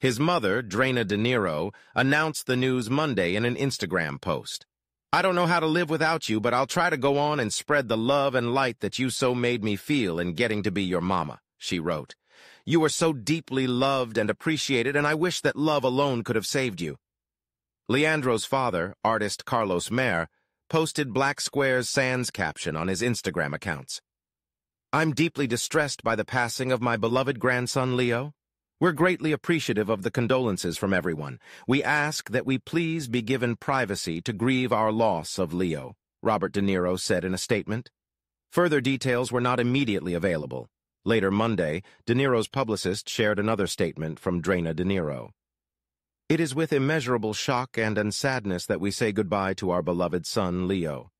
His mother, Drena De Niro, announced the news Monday in an Instagram post. "I don't know how to live without you, but I'll try to go on and spread the love and light that you so made me feel in getting to be your mama," she wrote. "You are so deeply loved and appreciated, and I wish that love alone could have saved you." Leandro's father, artist Carlos Mare, posted Black Square's sans caption on his Instagram accounts. "I'm deeply distressed by the passing of my beloved grandson, Leo. We're greatly appreciative of the condolences from everyone. We ask that we please be given privacy to grieve our loss of Leo," Robert De Niro said in a statement. Further details were not immediately available. Later Monday, De Niro's publicist shared another statement from Drena De Niro. "It is with immeasurable shock and sadness that we say goodbye to our beloved son, Leo.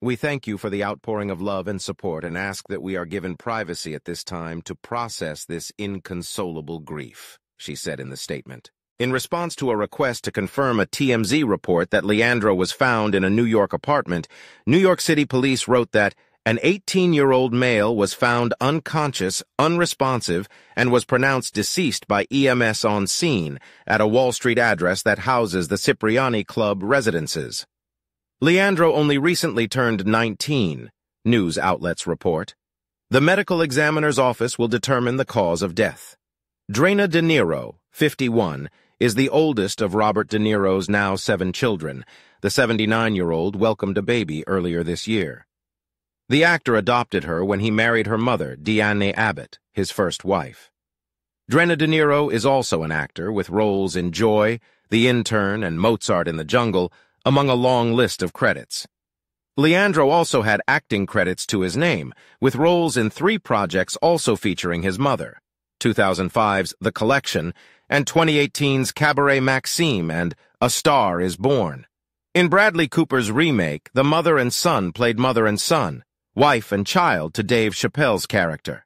We thank you for the outpouring of love and support and ask that we are given privacy at this time to process this inconsolable grief," she said in the statement. In response to a request to confirm a TMZ report that Leandro was found in a New York apartment, New York City police wrote that an 18-year-old male was found unconscious, unresponsive, and was pronounced deceased by EMS on scene at a Wall Street address that houses the Cipriani Club Residences. Leandro only recently turned 19, news outlets report. The medical examiner's office will determine the cause of death. Drena De Niro, 51, is the oldest of Robert De Niro's now 7 children. The 79-year-old welcomed a baby earlier this year. The actor adopted her when he married her mother, Diahnne Abbott, his first wife. Drena De Niro is also an actor with roles in Joy, The Intern, and Mozart in the Jungle, among a long list of credits. Leandro also had acting credits to his name, with roles in 3 projects also featuring his mother, 2005's The Collection and 2018's Cabaret Maxime and A Star is Born. In Bradley Cooper's remake, the mother and son played mother and son, wife and child to Dave Chappelle's character.